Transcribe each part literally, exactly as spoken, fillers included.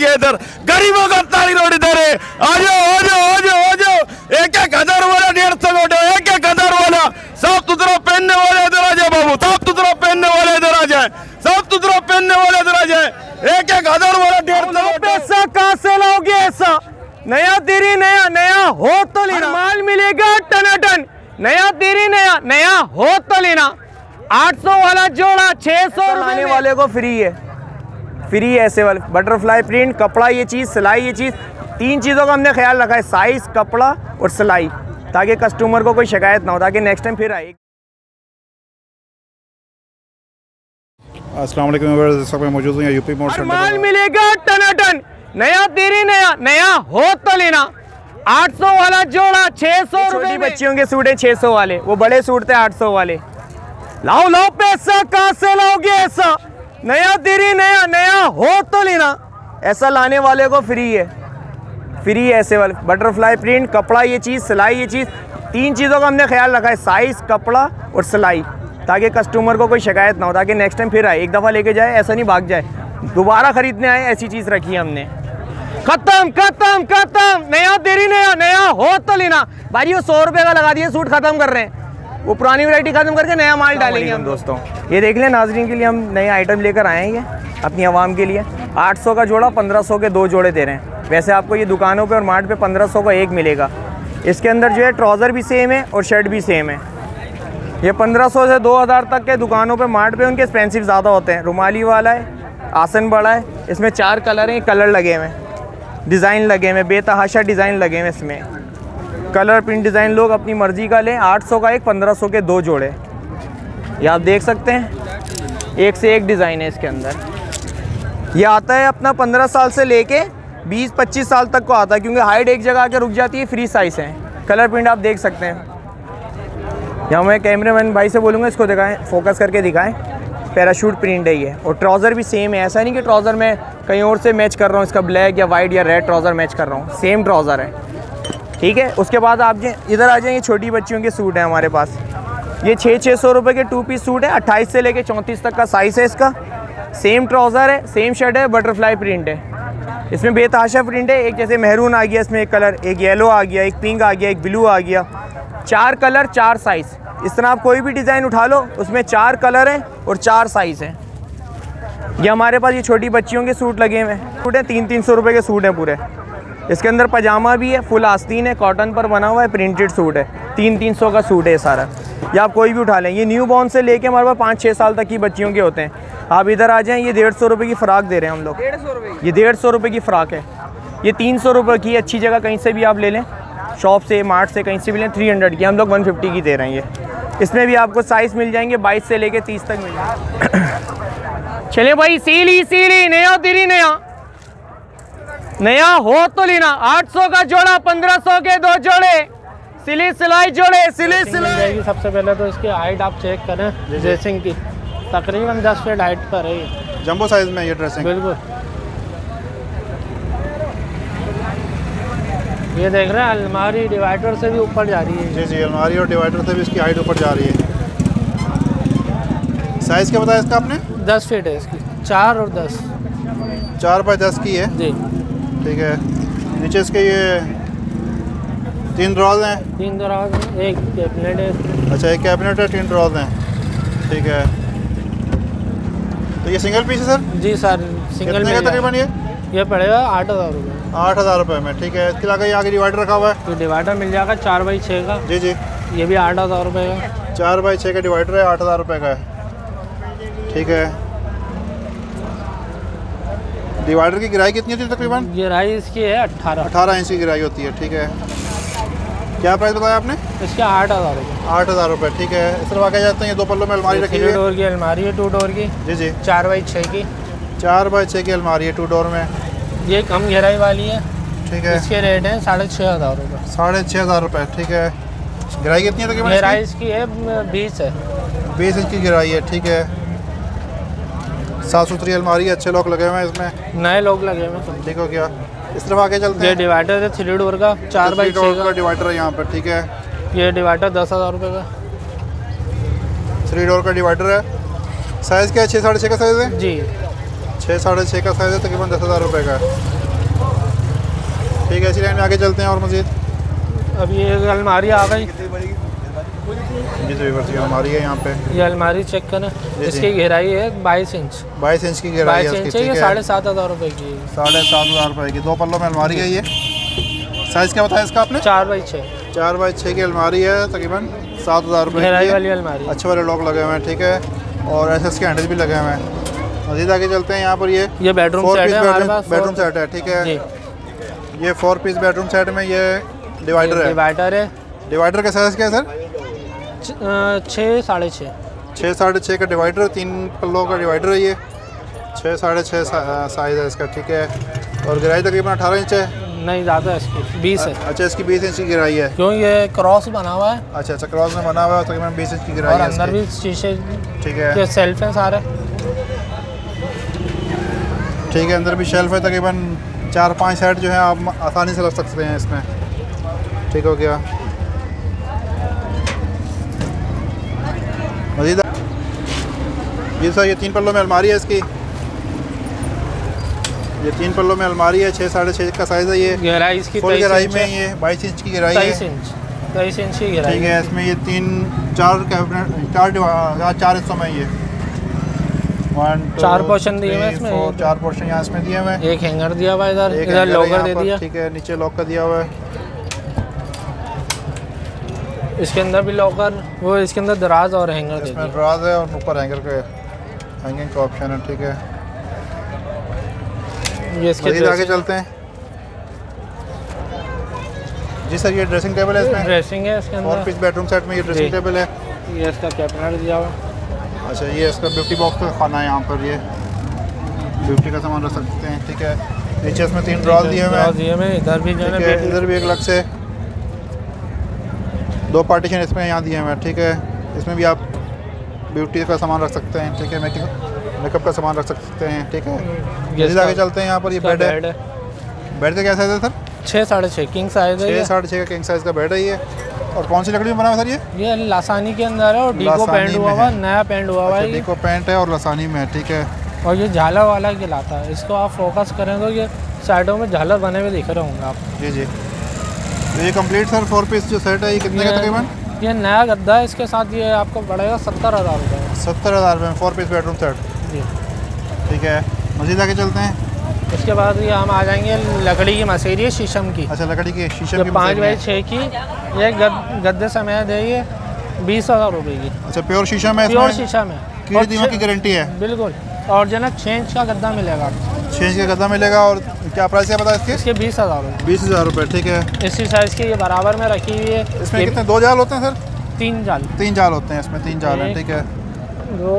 गया इधर, गरीबों का ताली रोड इधर है। आ जाओ आ जाओ आ जाओ आ जाओ, एक एक हजार वाला डेढ़ सौ नोट है, एक एक हजार वाला। साफ सुथरा पहनने वाले इधर आ जाए बाबू, साफ सुथरा पहनने वाले इधर आ जाए, साफ सुथरा पहनने वाले इधर आ जाए। एक एक हजार वाला डेढ़ सौ नोट, ऐसा कहाँ से लाओगे? ऐसा नया तेरी नया नया हो तो लेना, माल मिलेगा टनाटन। नया तेरी नया नया हो तो लेना। आठ सौ वाला जोड़ा छह सौ रुपए वाले को फ्री है, फ्री है। ऐसे वाले बटरफ्लाई प्रिंट कपड़ा, ये चीज़ सिलाई, ये चीज़, तीन चीज़ों का हमने ख्याल रखा है, साइज, कपड़ा और सिलाई, ताकि कस्टमर को कोई शिकायत ना हो, ताकि नेक्स्ट टाइम फिर आए। अस्सलाम वालेकुम, मैं मौजूद हूँ यूपी मोर। माल मिलेगा टनाटन, नया तेरी नया नया हो तो लेना। आठ सौ वाला जोड़ा छह सौ रुपए। बच्चियों के सूट है छह सौ वाले, वो बड़े सूट थे आठ सौ वाले। लाओ लाओ पैसा कहाँ से लाओगे? ऐसा नया तेरी नया नया हो तो लेना। ऐसा लाने वाले को फ्री है, फ्री है। ऐसे वाले बटरफ्लाई प्रिंट कपड़ा, ये चीज़ सिलाई, ये चीज़, तीन चीज़ों का हमने ख्याल रखा है, साइज, कपड़ा और सिलाई, ताकि कस्टमर को कोई शिकायत ना हो, ताकि नेक्स्ट टाइम फिर आए। एक दफ़ा लेके जाए, ऐसा नहीं भाग जाए, दोबारा खरीदने आए, ऐसी चीज़ रखी है हमने। खत्म खत्म खत्म, नया तेरी नया नया हो तो लेना। भाई वो सौ रुपये का लगा दिए सूट, खत्म कर रहे हैं, वो पुरानी वैरायटी खत्म करके नया माल डालेंगे हम। दोस्तों ये देख लें, नाजरीन के लिए हम नए आइटम लेकर आए हैं अपनी आवाम के लिए। आठ सौ का जोड़ा, पंद्रह सौ के दो जोड़े दे रहे हैं। वैसे आपको ये दुकानों पे और मार्ट पे पंद्रह सौ का एक मिलेगा। इसके अंदर जो है ट्राउज़र भी सेम है और शर्ट भी सेम है। ये पंद्रह सौ से दो हज़ार तक के दुकानों पर, मार्ट पर उनके एक्सपेंसिव ज़्यादा होते हैं। रुमाली वाला है, आसन बड़ा है, इसमें चार कलर हैं, कलर लगे हुए हैं, डिज़ाइन लगे हुए, बेतहाशा डिज़ाइन लगे हुए इसमें, कलर प्रिंट डिज़ाइन, लोग अपनी मर्ज़ी का लें। आठ सौ का एक, पंद्रह सौ के दो जोड़े, ये आप देख सकते हैं, एक से एक डिज़ाइन है इसके अंदर। ये आता है अपना पंद्रह साल से लेके बीस पच्चीस साल तक को आता है, क्योंकि हाइट एक जगह आकर रुक जाती है, फ्री साइज़ है। कलर प्रिंट आप देख सकते हैं। यहाँ मैं कैमरामैन भाई से बोलूँगा इसको दिखाएँ, फोकस करके दिखाएँ। पैराशूट प्रिंट है ये, और ट्राउज़र भी सेम है। ऐसा नहीं कि ट्राउज़र में कहीं और से मैच कर रहा हूँ, इसका ब्लैक या वाइट या रेड ट्राउज़र मैच कर रहा हूँ, सेम ट्राउज़र है, ठीक है। उसके बाद आप इधर आ जाएंगे, छोटी बच्चियों के सूट हैं हमारे पास। ये छः छः सौ रुपये के टू पीस सूट है, अट्ठाईस से लेके चौंतीस तक का साइज़ है इसका। सेम ट्राउज़र है, सेम शर्ट है, बटरफ्लाई प्रिंट है, इसमें बेतहाशा प्रिंट है। एक जैसे मेहरून आ गया इसमें, एक कलर, एक येलो आ गया, एक पिंक आ गया, एक ब्लू आ गया। चार कलर, चार साइज़। इस तरह आप कोई भी डिज़ाइन उठा लो, उसमें चार कलर हैं और चार साइज़ हैं। ये हमारे पास ये छोटी बच्चियों के सूट लगे हुए हैं, सूट हैं, तीन तीन सौ रुपये के सूट हैं पूरे। इसके अंदर पजामा भी है, फुल आस्तीन है, कॉटन पर बना हुआ है, प्रिंटेड सूट है। तीन तीन सौ का सूट है सारा, या आप कोई भी उठा लें। ये न्यू बॉर्न से लेके हमारे पास पाँच छः साल तक की बच्चियों के होते हैं। आप इधर आ जाएँ, ये डेढ़ सौ रुपये की फ़्राक दे रहे हैं हम लोग। डेढ़ सौ रुपये ये डेढ़ सौ रुपये की फ़्राक है। ये तीन सौ रुपये की, अच्छी जगह कहीं से भी आप ले लें, शॉप से, मार्ट से, कहीं से भी लें, थ्री हंड्रेड की। हम लोग वन फिफ्टी की दे रहे हैं। ये इसमें भी आपको साइज़ मिल जाएंगे, बाईस से लेके तीस तक मिल जाएंगे। चले भाई, सीली सीली, नया तेरी नया नया हो तो लेना। आठ सौ का जोड़ा, पंद्रह सौ के दो जोड़े, सिली सिलाई जोड़े, सिली सिलाई। सबसे पहले तो इसकी हाइट आप चेक करें, ड्रेसिंग की तकरीबन दस फीट हाइट पर है, जंबो साइज़ में ये ड्रेसिंग, बिल्कुल। ये देख रहे हैं, अलमारी डिवाइडर से भी ऊपर जा रही है। जी जी, अलमारी और डिवाइडर से भी इसकी हाइट ऊपर जा रही है। साइज़ क्या बताया इसका आपने? दस फीट है इसकी, चार और दस, चार बाई दस की है जी, ठीक है। नीचे इसके ये तीन ड्रॉज हैं, तीन ड्रॉज हैं, एक कैबिनेट है। अच्छा, एक कैबिनेट है, तीन ड्रॉज हैं, ठीक है। तो ये सिंगल पीस है सर? जी सर, सिंगल पीस। तकरीबन ये ये पड़ेगा आठ हज़ार रुपये, आठ हज़ार रुपये में, ठीक है। इसके अलावा ये आगे डिवाइडर रखा हुआ है, तो डिवाइडर मिल जाएगा चार बाई छः का। जी जी, ये भी आठ हज़ार रुपये का, चार बाई छः का डिवाइडर है, आठ हज़ार रुपये का है, ठीक है। डिवाइडर की गिराई कितनी होती है तकरीबन? गिराई इसकी है अट्ठारह अट्ठारह इंच की गिराई होती है, ठीक है। क्या प्राइस बताया आपने इसका? आठ हज़ार रुपये, आठ हज़ार रुपये, ठीक है। इस तरह क्या जाते हैं, ये दो पल्लों में अलमारी रखी हुई है, डोर की अलमारी है, टू डोर की। जी जी, चार बाई छः की, चार बाई छः की अलमारी है, टू डोर में। ये कम गहराई वाली है, ठीक है। इसके रेट हैं साढ़े छः हज़ार रुपये, साढ़े छः हज़ार रुपये, ठीक है। गहराई कितनी है तकरीबन? गहराई इसकी है बीस है, बीस इंच की गहराई है, ठीक है। साफ सुथरी अलमारी है, अच्छे लॉक लगे हुए हैं इसमें, नए लॉक लगे हुए हैं, ठीक हो गया। इस तरफ आगे चलते हैं। ये डिवाइडर है थ्री डोर का, चार बाई डोर का डिवाइडर है यहाँ पर, ठीक है। ये डिवाइडर दस हज़ार रुपये का, थ्री डोर का डिवाइडर है। साइज़ क्या है? छः साढ़े छः का साइज़ है जी, छः साढ़े छः का साइज़ है, तकरीबन दस हज़ार रुपये का है। ठीक है, इसी लाइन में आगे चलते हैं और मज़ीद। अब ये अलमारी आ गई, जी तो वीवर्स अलमारी है यहाँ पे, ये अलमारी चेक करना। इसकी गहराई है बाईस इंच, बाईस इंच की गहराई है इसकी। ये साढ़े सात हज़ार रुपये की, साढ़े सात हज़ार रुपये की दो पल्लों में अलमारी है। ये साइज़ क्या बताया इसका आपने? चार बाई छः, चार बाई छः की अलमारी है, तकरीबन सात हज़ार रुपये गहराई वाली अलमारी। अच्छे वाले लॉक लगे हुए हैं, ठीक है, और एस एस के हैंडल भी लगे हुए हैं। मज़ीद आगे चलते हैं। यहाँ पर ये ये बेडरूम बेडरूम सेट है, ठीक है। ये फोर पीस बेडरूम सेट में ये डिवाइडर है, डिवाइडर है। डिवाइडर का साइज़ क्या है सर? छः साढ़े छः, छः साढ़े छः का डिवाइडर, तीन पल्लों का डिवाइडर है। ये छः साढ़े छः साइज़ है इसका, ठीक है। और गहराई तकरीबन अठारह इंच है, नहीं ज़्यादा है इसकी, बीस है। अच्छा, इसकी बीस इंच की गहराई है, क्यों ये क्रॉस बना हुआ है। अच्छा अच्छा, क्रॉस में बना हुआ है, तकरीबन बीस इंच की गहराई है। अंदर भी शीशे, ठीक है, शेल्फ है सारे, ठीक है। अंदर भी शेल्फ है, तकरीबन चार पाँच सेट जो है आप आसानी से रख सकते हैं इसमें, ठीक हो गया। जी सर, ये तीन पल्लों में अलमारी है इसकी, ये तीन पल्लों में अलमारी है, छः साढ़े छः का साइज़ है। ये गहराई इसकी फुल गहराई में ये बाईस इंच की गहराई है, तेईस इंच की गहराई, ठीक है। इसमें ये तीन चार कैबिनेट, चार चार हिस्सों में ये वन चार पोर्शन दिए हुए इसमें, चार पोर्शन यहाँ इसमें दिए हुए हैं। एक हैंगर दिया हुआ है इधर, इधर लॉकर दे दिया, ठीक है, नीचे लॉकर दिया हुआ है। इसके अंदर भी लॉकर, वो इसके अंदर दराज और हैंगर, इसमें दराज है और ऊपर हैंगर के हैंगिंग का ऑप्शन है, ठीक है। ये इसके आगे चलते हैं। जी सर, ये ड्रेसिंग टेबल है, इसमें ड्रेसिंग है इसके अंदर, और पिछ बेडरूम सेट में ये ड्रेसिंग टेबल है। ये इसका कैबिनेट दिया हुआ। अच्छा, ये इसका ब्यूटी बॉक्स का खाना है, यहाँ पर ये ब्यूटी का सामान रख सकते हैं, ठीक है। नीचे इसमें तीन ड्रॉज दिए हुए, इधर भी इधर भी एक अलग से दो पार्टीशन इसमें यहाँ दिए हुए हैं, ठीक है। इसमें भी आप ब्यूटी का सामान रख सकते हैं, ठीक है, मेकअप मेकअप का सामान रख सकते हैं, ठीक है। जैसे आगे चलते हैं, यहाँ पर ये बेड है, बेड का क्या साइज़ है सर? छः साढ़े छः, किंग साइज़ है, छः साढ़े छः का किंग साइज़ का बेड है ये। और कौन सी लकड़ी में बना हुआ सर ये? ये लासानी के अंदर है, और डीको पेंट हुआ हुआ, नया पेंट हुआ हुआ है, डीको पेंट है और लासानी में, ठीक है। और ये झालर वाला गिलाता है, इसको आप फोकस करें तो ये साइडों में झालर बने हुए दिख रहे होंगे आप। जी जी, ये कंप्लीट सर फोर पीस जो सेट है, ये कितने का तकरीबन? ये नया गद्दा है, इसके साथ ये आपको पड़ेगा सत्तर हज़ार रुपये, सत्तर हज़ार रुपये में फोर पीस बेडरूम सेट, जी, ठीक है। मज़ीद आगे चलते हैं। इसके बाद ये हम आ जाएंगे लकड़ी की मसीरी है, शीशम की। अच्छा, लकड़ी की शीशम की पाँच बाई छः की, ये गद्दे समय है ये बीस हज़ार रुपये की। अच्छा, प्योर शीशम है, प्योर शीशम है, की गारंटी है, बिल्कुल। और जनक छः इंच का गद्दा मिलेगा, छः इंच का गद्दा मिलेगा। और क्या प्राइस है बताया इसके? इसके बीस हज़ार रुपये, बीस हज़ार रुपये, ठीक है। इसी साइज़ की ये बराबर में रखी हुई है। इसमें कितने, दो जाल होते हैं सर? तीन जाल, तीन जाल होते हैं इसमें, तीन जाल हैं, ठीक है, दो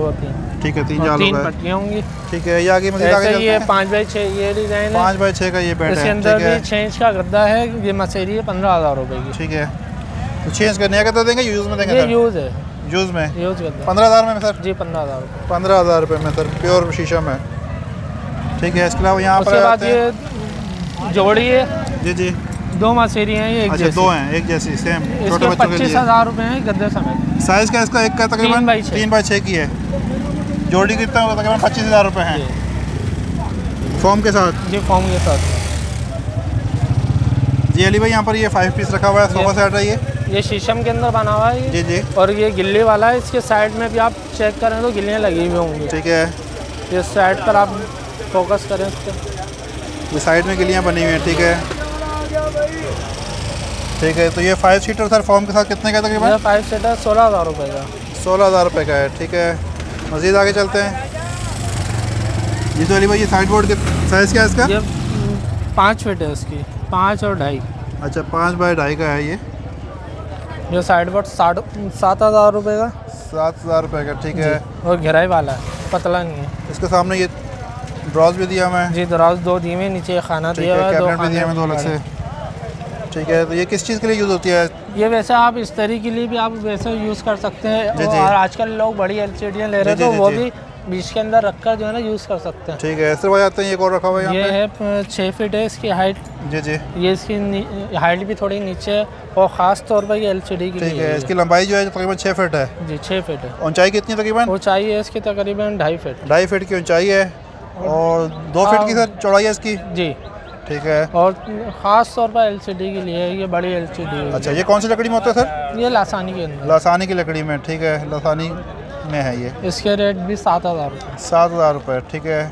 और तीन, ठीक है, तीन जाल, तीन पट्टियाँ होंगी, ठीक है। ये आगे मज़ीद, ये पाँच बाई छः ये डिज़ाइन है, पाँच बाई छः का ये बेड है, इसके अंदर भी छः इंच का गद्दा है। ये मसेरी है पंद्रह हज़ार रुपये की, ठीक है। तो छः इंच का नया गद्दा देंगे, यूज़ में देंगे? यूज़ है, यूज़ में पंद्रह हज़ार में सर? जी, पंद्रह हज़ार पंद्रह हज़ार रुपये में सर, प्योर शीशम है, ठीक है। इसके अलावा यहाँ पर ये जोड़ी है, जी जी, दो मसेरी हैं ये, एक अच्छा, दो हैं एक जैसी, सेम, छोटे बच्चों के लिए। पच्चीस हज़ार रुपए हैं गद्दे समेत। साइज़ का इसका एक का तकरीबन तीन बाई छः की है, जोड़ी कितना होगा? तकरीबन पच्चीस हज़ार रुपये हैं, फॉर्म के साथ, जी, फॉर्म के साथ। जी अली भाई, यहाँ पर ये फाइव पीस रखा हुआ है, सोफा सेट है ये, ये शीशम के अंदर बना हुआ है, जी जी। और ये गिल्ली वाला है, इसके साइड में भी आप चेक करें तो गिल्लियाँ लगी हुई होंगी, ठीक है। ये साइड पर आप फोकस करें उसके, साइड में गिलियाँ बनी हुई हैं, ठीक है, ठीक है। तो ये फाइव सीटर सर फॉर्म के साथ कितने का तकरीबन? फाइव सीटर सोलह हज़ार रुपये का, सोलह हज़ार रुपये का है, ठीक है। मज़ीद आगे चलते हैं। जी तो अली भाई, ये साइड बोर्ड के साइज़ क्या है इसका? ये पाँच फीट है उसकी, पाँच और ढाई। अच्छा, पाँच बाई ढाई का है ये। ये साइड बोर्ड साठ सात हज़ार रुपये का, सात हज़ार रुपये का, ठीक है। और गहराई वाला है, पतला नहीं है। इसके सामने ये दराज भी दिया हुआ है, जी, दराज दो दिए हुए, नीचे खाना दिया हुआ है, कैबिनेट भी दिया हुआ है दो अलग से, ठीक है। तो ये किस चीज़ के लिए यूज़ होती है ये? वैसे आप इस्तरी के लिए भी आप वैसे यूज़ कर सकते हैं, जी, जी। और आजकल लोग बड़ी एलसीडियाँ ले रहे हैं, तो वो भी बीच के अंदर रखकर जो है ना यूज़ कर सकते हैं, ठीक है। ऐसे हो जाते हैं। ये और रखा हुआ है, ये है छः फीट है इसकी हाइट, जी जी। ये इसकी हाइट भी थोड़ी नीचे है, और ख़ास तौर पर ये एलसीडी की, ठीक है। इसकी लंबाई जो है तकरीबन छः फीट है, जी, छः फीट है। ऊंचाई कितनी तकरीबन? ऊंचाई है इसकी तकरीबन ढाई फीट, ढाई फीट की ऊंचाई है। और दो फीट की सर चौड़ाई है इसकी जी, ठीक है। और ख़ास तौर पर एलसीडी के लिए ये बड़ी एलसीडी है। अच्छा, ये कौन सी लकड़ी में होता है सर? ये लासानी के अंदर, लासानी की लकड़ी में, ठीक है, लासानी में है ये। इसके रेट भी सात हज़ार रुपये, सात हज़ार रुपये, ठीक है।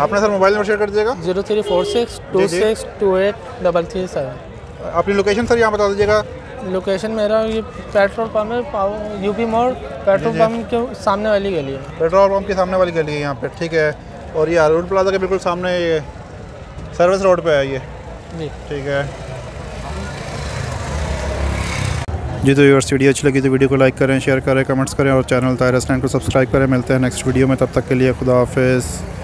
आपने सर मोबाइल नंबर शेयर कर दीजिएगा। Zero three four six two six two eight double three seven. अपनी लोकेशन सर यहाँ बता दीजिएगा। लोकेशन मेरा ये पेट्रोल पम्प है, यूपी मोड़ पेट्रोल पम्प के सामने वाली गली है, पेट्रोल पम्प के सामने वाली गली है यहाँ पे, ठीक है। और ये अरुण प्लाजा के बिल्कुल सामने ये सर्विस रोड पे है ये जी, ठीक है जी। तो व्यूअर्स, वीडियो अच्छी लगी तो वीडियो को लाइक करें, शेयर करें, कमेंट्स करें और चैनल ताहिर हसनैन को सब्सक्राइब करें। मिलते हैं नेक्स्ट वीडियो में, तब तक के लिए खुदा हाफिज़।